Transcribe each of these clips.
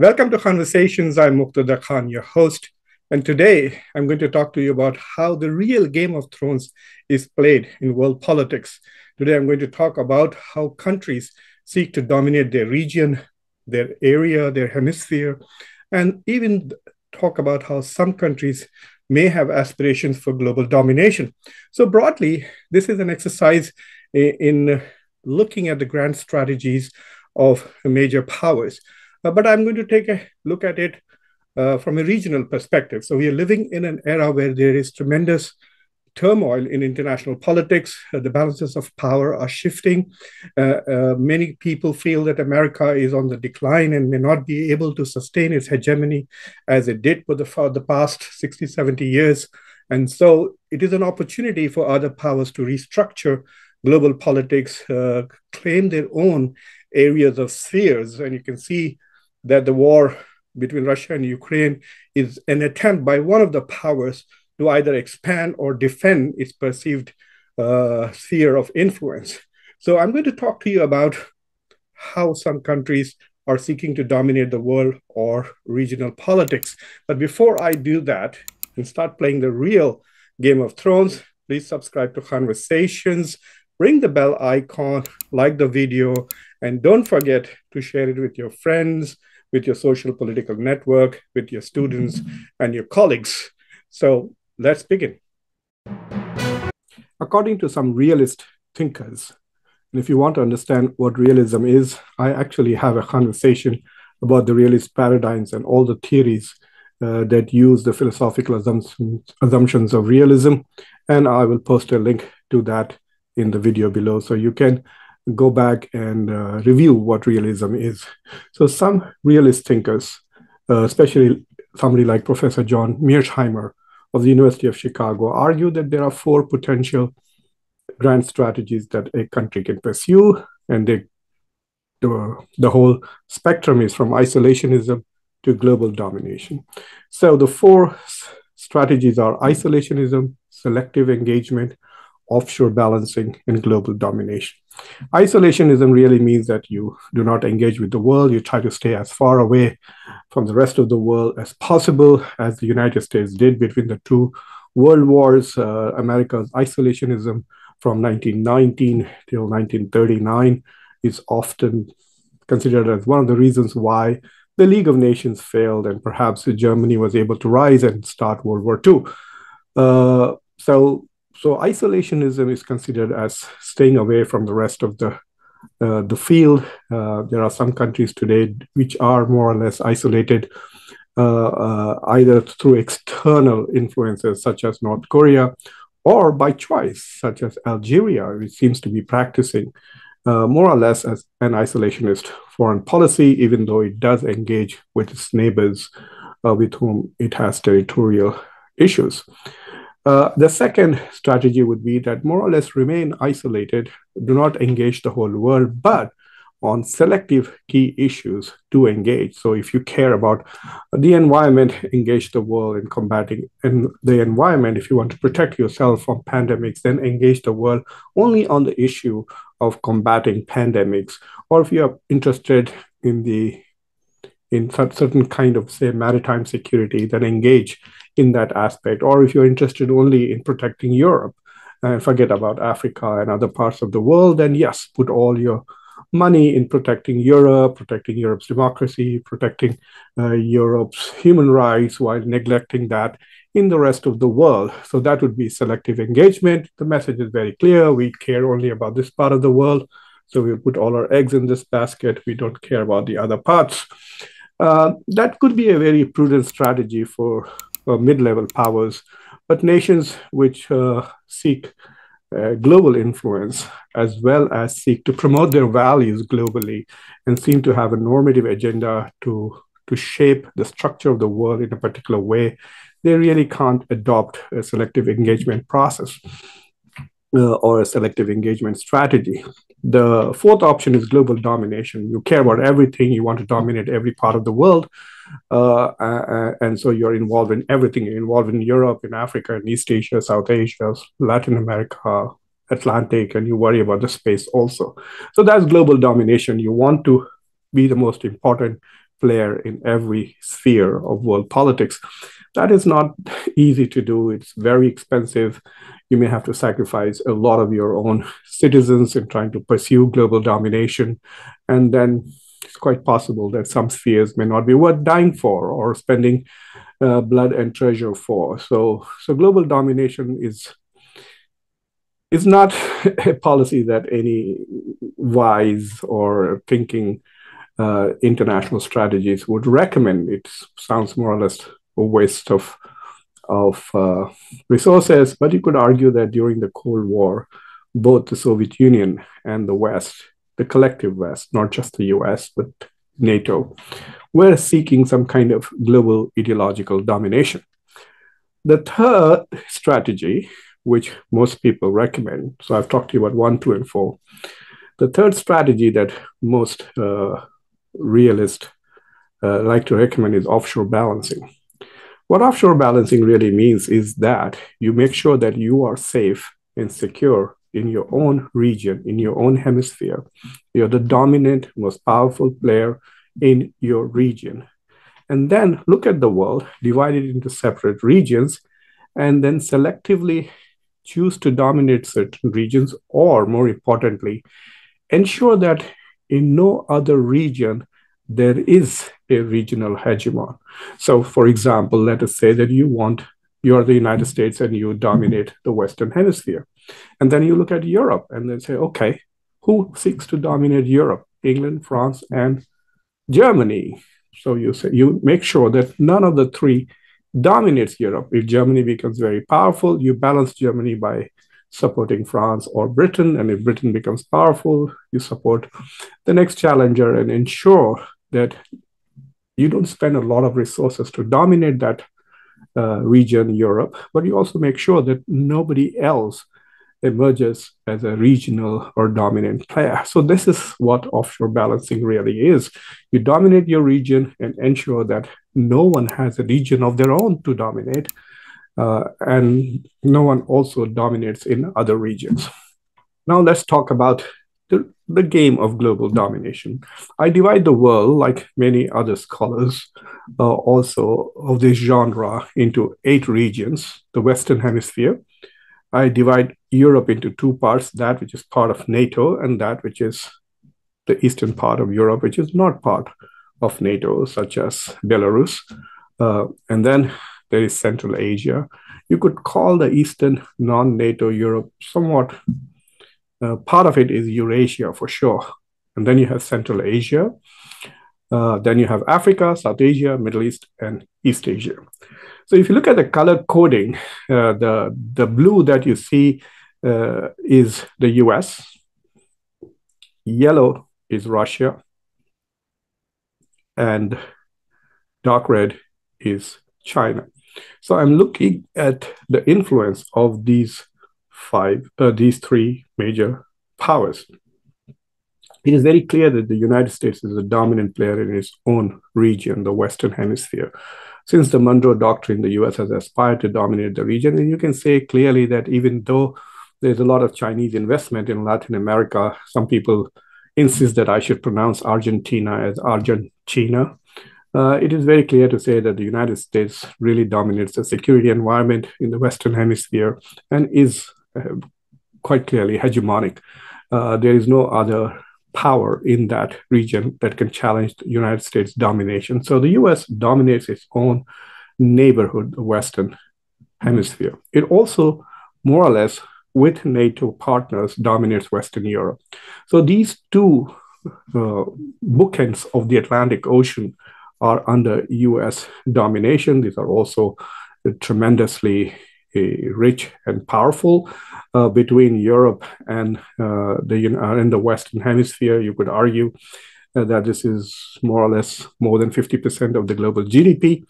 Welcome to Conversations. I'm Muqtedar Khan, your host. And today I'm going to talk to you about how the real Game of Thrones is played in world politics. Today I'm going to talk about how countries seek to dominate their region, their area, their hemisphere, and even talk about how some countries may have aspirations for global domination. So broadly, this is an exercise in looking at the grand strategies of major powers. But I'm going to take a look at it from a regional perspective. So we are living in an era where there is tremendous turmoil in international politics. The balances of power are shifting. Many people feel that America is on the decline and may not be able to sustain its hegemony as it did for the past 60, 70 years. And so it is an opportunity for other powers to restructure global politics, claim their own areas of spheres. And you can see that the war between Russia and Ukraine is an attempt by one of the powers to either expand or defend its perceived sphere of influence. So I'm going to talk to you about how some countries are seeking to dominate the world or regional politics. But before I do that and start playing the real Game of Thrones, please subscribe to Conversations, ring the bell icon, like the video, and don't forget to share it with your friends, with your social political network, with your students and your colleagues. So let's begin. According to some realist thinkers, and if you want to understand what realism is, I actually have a conversation about the realist paradigms and all the theories that use the philosophical assumptions of realism. And I will post a link to that in the video below, so you can go back and review what realism is. So some realist thinkers, especially somebody like Professor John Mearsheimer of the University of Chicago, argue that there are four potential grand strategies that a country can pursue. And the whole spectrum is from isolationism to global domination. So the four strategies are isolationism, selective engagement, offshore balancing, and global domination. Isolationism really means that you do not engage with the world. You try to stay as far away from the rest of the world as possible, as the United States did between the two world wars. America's isolationism from 1919 till 1939 is often considered as one of the reasons why the League of Nations failed and perhaps Germany was able to rise and start World War II. So isolationism is considered as staying away from the rest of the field. There are some countries today which are more or less isolated either through external influences such as North Korea or by choice such as Algeria, which seems to be practicing more or less as an isolationist foreign policy, even though it does engage with its neighbors with whom it has territorial issues. The second strategy would be that more or less remain isolated, do not engage the whole world, but on selective key issues to engage. So if you care about the environment, engage the world in combating the environment. If you want to protect yourself from pandemics, then engage the world only on the issue of combating pandemics. Or if you are interested in certain kind of, say, maritime security, then engage in that aspect. Or if you're interested only in protecting Europe and forget about Africa and other parts of the world, then yes, put all your money in protecting Europe's democracy, protecting Europe's human rights while neglecting that in the rest of the world. So that would be selective engagement. The message is very clear. We care only about this part of the world. So we put all our eggs in this basket. We don't care about the other parts. That could be a very prudent strategy for mid-level powers, but nations which seek global influence as well as seek to promote their values globally and seem to have a normative agenda to shape the structure of the world in a particular way, they really can't adopt a selective engagement process or a selective engagement strategy. The fourth option is global domination. You care about everything. You want to dominate every part of the world. And so you're involved in everything. You're involved in Europe, in Africa, in East Asia, South Asia, Latin America, Atlantic, and you worry about the space also. So that's global domination. You want to be the most important player in every sphere of world politics. That is not easy to do. It's very expensive. You may have to sacrifice a lot of your own citizens in trying to pursue global domination. And then it's quite possible that some spheres may not be worth dying for or spending blood and treasure for. So global domination is not a policy that any wise or thinking international strategies would recommend. It sounds more or less a waste of resources, but you could argue that during the Cold War, both the Soviet Union and the West, the collective West, not just the US, but NATO, were seeking some kind of global ideological domination. The third strategy, which most people recommend, so I've talked to you about 1, 2, and 4. The third strategy that most realists like to recommend is offshore balancing. What offshore balancing really means is that you make sure that you are safe and secure in your own region, in your own hemisphere. You're the dominant, most powerful player in your region. And then look at the world, divide it into separate regions, and then selectively choose to dominate certain regions, or more importantly, ensure that in no other region there is a regional hegemon. So, for example, let us say that you're the United States and you dominate the Western Hemisphere. And then you look at Europe and then say, okay, who seeks to dominate Europe? England, France, and Germany. So you say, you make sure that none of the three dominates Europe. If Germany becomes very powerful, you balance Germany by supporting France or Britain. And if Britain becomes powerful, you support the next challenger and ensure that you don't spend a lot of resources to dominate that region, Europe, but you also make sure that nobody else emerges as a regional or dominant player. So this is what offshore balancing really is. You dominate your region and ensure that no one has a region of their own to dominate, and no one also dominates in other regions. Now let's talk about the game of global domination. I divide the world, like many other scholars also of this genre, into 8 regions. The Western Hemisphere, I divide Europe into 2 parts, that which is part of NATO and that which is the eastern part of Europe, which is not part of NATO, such as Belarus. And then there is Central Asia. You could call the eastern non-NATO Europe somewhat, part of it is Eurasia for sure. And then you have Central Asia. Then you have Africa, South Asia, Middle East, and East Asia. So if you look at the color coding, the blue that you see is the US. Yellow is Russia. And dark red is China. So I'm looking at the influence of these 3 major powers. It is very clear that the United States is a dominant player in its own region, the Western Hemisphere. Since the Monroe Doctrine, the US has aspired to dominate the region. And you can say clearly that even though there's a lot of Chinese investment in Latin America, some people insist that I should pronounce Argentina as Argentina. It is very clear to say that the United States really dominates the security environment in the Western Hemisphere and is quite clearly hegemonic. There is no other power in that region that can challenge the United States domination. So the US dominates its own neighborhood, the Western Hemisphere. It also, more or less, with NATO partners, dominates Western Europe. So these 2 bookends of the Atlantic Ocean are under US domination. These are also tremendously rich and powerful. Between Europe and the Western Hemisphere, you could argue that this is more or less more than 50% of the global GDP.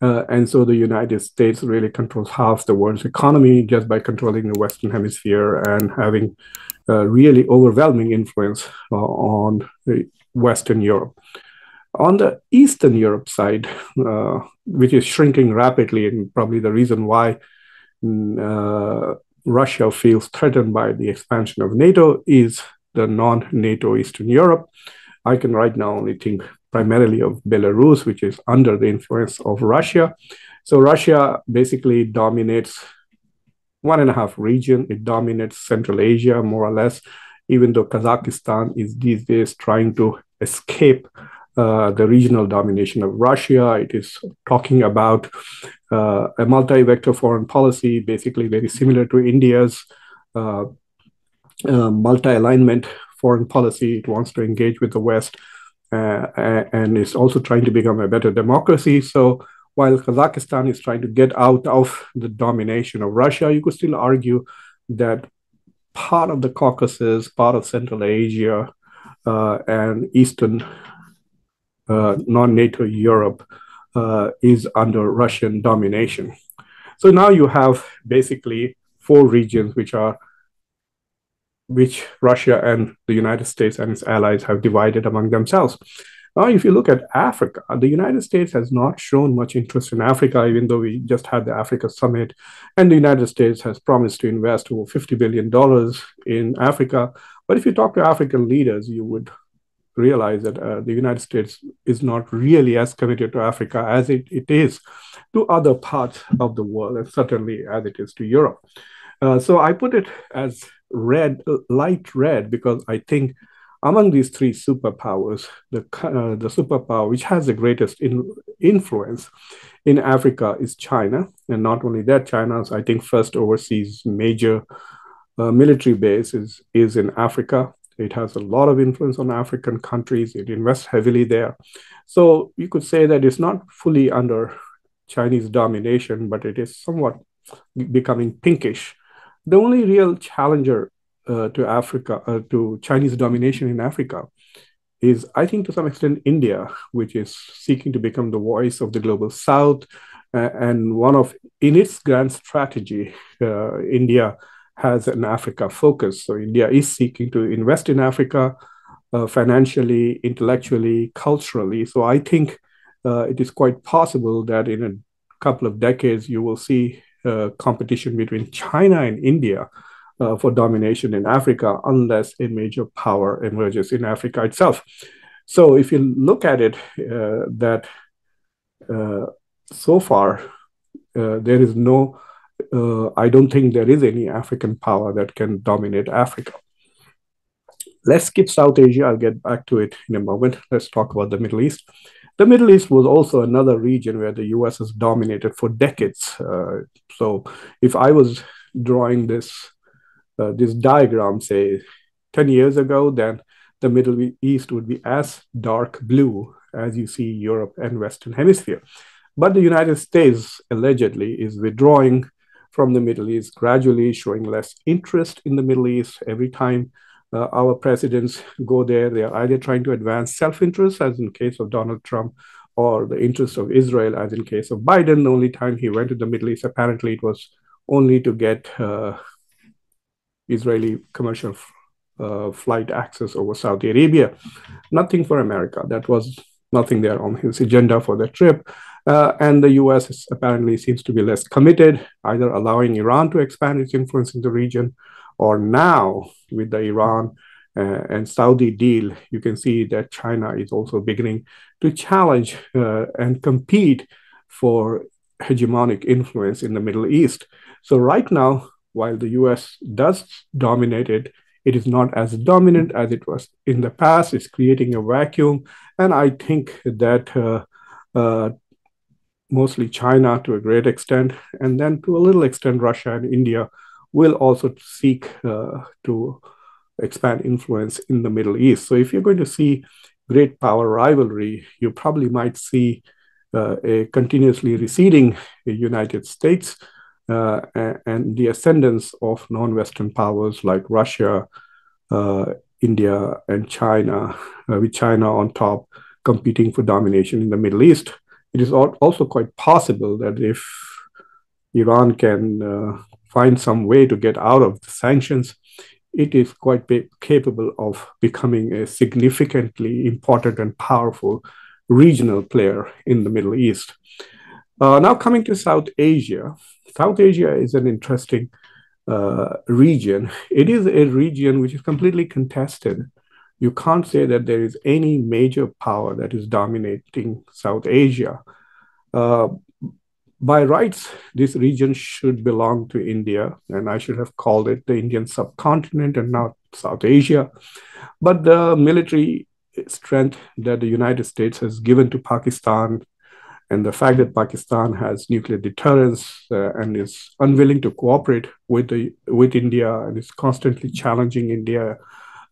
And so the United States really controls half the world's economy just by controlling the Western Hemisphere and having really overwhelming influence on Western Europe. On the Eastern Europe side, which is shrinking rapidly, and probably the reason why Russia feels threatened by the expansion of NATO, is the non-NATO Eastern Europe. I can right now only think primarily of Belarus, which is under the influence of Russia. So Russia basically dominates 1.5 region. It dominates Central Asia, more or less, even though Kazakhstan is these days trying to escape the regional domination of Russia. It is talking about a multi-vector foreign policy, basically very similar to India's multi-alignment foreign policy. It wants to engage with the West, and it's also trying to become a better democracy. So while Kazakhstan is trying to get out of the domination of Russia, you could still argue that part of the Caucasus, part of Central Asia, and Eastern non-NATO Europe is under Russian domination. So now you have basically 4 regions which Russia and the United States and its allies have divided among themselves. Now, if you look at Africa, the United States has not shown much interest in Africa, even though we just had the Africa Summit, and the United States has promised to invest over $50 billion in Africa. But if you talk to African leaders, you would realize that the United States is not really as committed to Africa as it is to other parts of the world, and certainly as it is to Europe. So I put it as red, light red, because I think among these 3 superpowers, the superpower which has the greatest influence in Africa is China. And not only that, China's, I think, first overseas major military base is in Africa. It has a lot of influence on African countries. It invests heavily there. So you could say that it's not fully under Chinese domination, but it is somewhat becoming pinkish. The only real challenger to Chinese domination in Africa is, I think, to some extent, India, which is seeking to become the voice of the global South. And in its grand strategy, India has an Africa focus. So India is seeking to invest in Africa financially, intellectually, culturally. So I think it is quite possible that in a couple of decades, you will see competition between China and India for domination in Africa, unless a major power emerges in Africa itself. So if you look at it, so far, there is no... I don't think there is any African power that can dominate Africa. Let's skip South Asia. I'll get back to it in a moment. Let's talk about the Middle East. The Middle East was also another region where the US has dominated for decades. So if I was drawing this diagram, say, 10 years ago, then the Middle East would be as dark blue as you see Europe and Western Hemisphere. But the United States allegedly is withdrawing from the Middle East, gradually showing less interest in the Middle East. Every time our presidents go there, they are either trying to advance self-interest, as in case of Donald Trump, or the interests of Israel, as in case of Biden. The only time he went to the Middle East, apparently it was only to get Israeli commercial flight access over Saudi Arabia. Nothing for America. That was nothing there on his agenda for the trip. And the US apparently seems to be less committed, either allowing Iran to expand its influence in the region, or now with the Iran and Saudi deal, you can see that China is also beginning to challenge and compete for hegemonic influence in the Middle East. So right now, while the US does dominate it, it is not as dominant as it was in the past. It's creating a vacuum. And I think that mostly China to a great extent, and then to a little extent, Russia and India will also seek to expand influence in the Middle East. So if you're going to see great power rivalry, you probably might see a continuously receding United States and the ascendance of non-Western powers like Russia, India, and China, with China on top competing for domination in the Middle East. It is also quite possible that if Iran can find some way to get out of the sanctions, it is quite capable of becoming a significantly important and powerful regional player in the Middle East. Now coming to South Asia. South Asia is an interesting region. It is a region which is completely contested you can't say that there is any major power that is dominating South Asia. By rights, this region should belong to India, and I should have called it the Indian subcontinent and not South Asia. But the military strength that the United States has given to Pakistan, and the fact that Pakistan has nuclear deterrence and is unwilling to cooperate with India and is constantly challenging India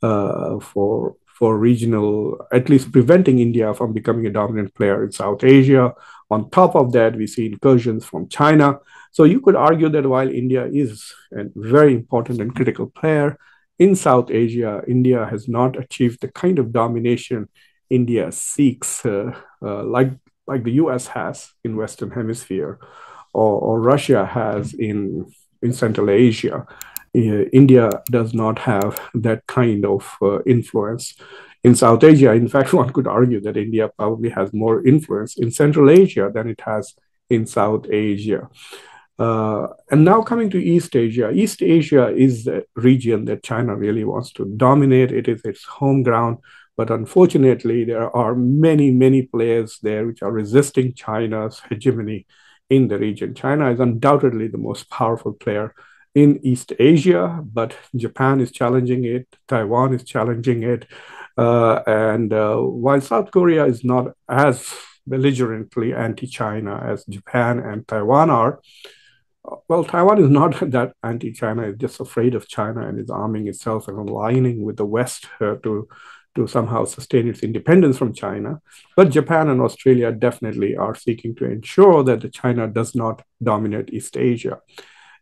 for regional, at least preventing India from becoming a dominant player in South Asia. On top of that, we see incursions from China. So you could argue that while India is a very important and critical player in South Asia, India has not achieved the kind of domination India seeks, like the US has in Western Hemisphere, or Russia has in Central Asia. India does not have that kind of influence in South Asia. In fact, one could argue that India probably has more influence in Central Asia than it has in South Asia. And now coming to East Asia. East Asia is the region that China really wants to dominate. It is its home ground. But unfortunately, there are many, many players there which are resisting China's hegemony in the region. China is undoubtedly the most powerful player in East Asia, but Japan is challenging it, Taiwan is challenging it. While South Korea is not as belligerently anti-China as Japan and Taiwan are, well, Taiwan is not that anti-China, it's just afraid of China and is arming itself and aligning with the West to somehow sustain its independence from China. But Japan and Australia definitely are seeking to ensure that China does not dominate East Asia.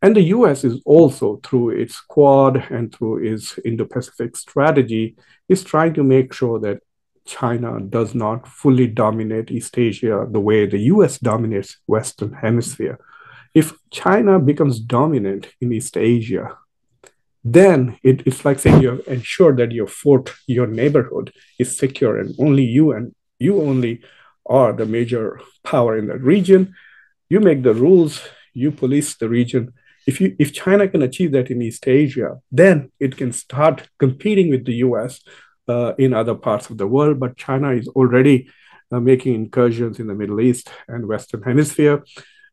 And the US is also, through its Quad and through its Indo-Pacific strategy, is trying to make sure that China does not fully dominate East Asia the way the US dominates Western Hemisphere. If China becomes dominant in East Asia, then it's like saying you have ensured that your fort, your neighborhood is secure, and you only are the major power in that region. You make the rules, you police the region. If China can achieve that in East Asia, then it can start competing with the US in other parts of the world. But China is already making incursions in the Middle East and Western Hemisphere.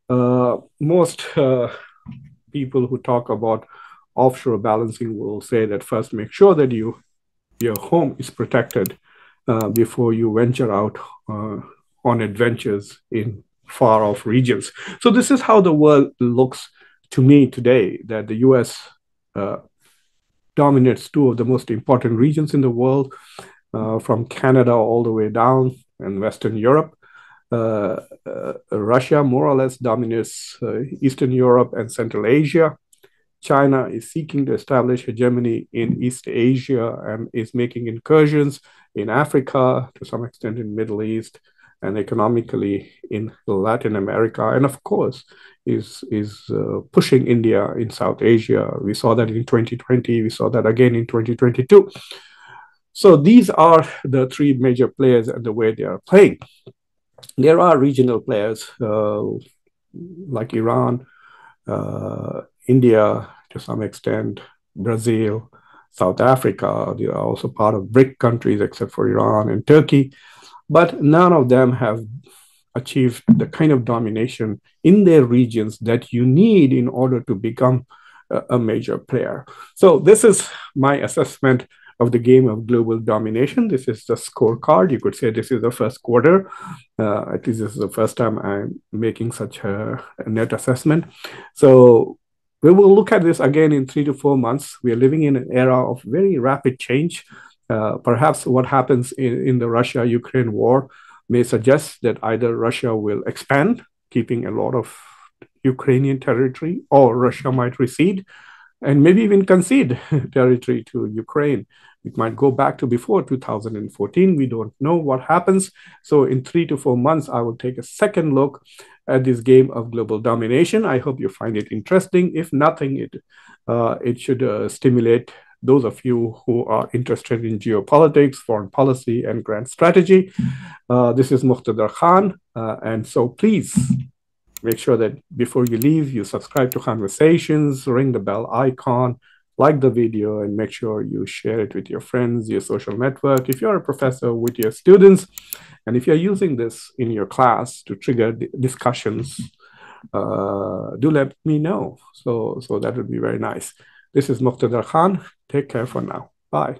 Most people who talk about offshore balancing will say that first make sure that your home is protected before you venture out on adventures in far-off regions. So this is how the world looks to me today, that the US dominates two of the most important regions in the world, from Canada all the way down and Western Europe. Russia more or less dominates Eastern Europe and Central Asia. China is seeking to establish hegemony in East Asia and is making incursions in Africa, to some extent in Middle East, and economically in Latin America, and of course is pushing India in South Asia. We saw that in 2020, we saw that again in 2022. So these are the three major players and the way they are playing. There are regional players like Iran, India, to some extent, Brazil, South Africa. They are also part of BRIC countries except for Iran and Turkey. But none of them have achieved the kind of domination in their regions that you need in order to become a major player. So this is my assessment of the game of global domination. This is the scorecard. You could say this is the first quarter. At least this is the first time I'm making such a net assessment. So we will look at this again in 3 to 4 months. We are living in an era of very rapid change. Perhaps what happens in the Russia-Ukraine war may suggest that either Russia will expand, keeping a lot of Ukrainian territory, or Russia might recede and maybe even concede territory to Ukraine. It might go back to before 2014. We don't know what happens. So in 3 to 4 months, I will take a second look at this game of global domination. I hope you find it interesting. If nothing, it should stimulate those of you who are interested in geopolitics, foreign policy, and grand strategy. This is Muqtedar Khan. And so please make sure that before you leave, you subscribe to Conversations, ring the bell icon, like the video and make sure you share it with your friends, your social network, if you're a professor, with your students. And if you're using this in your class to trigger discussions, do let me know. So that would be very nice. This is Muqtedar Khan. Take care for now. Bye.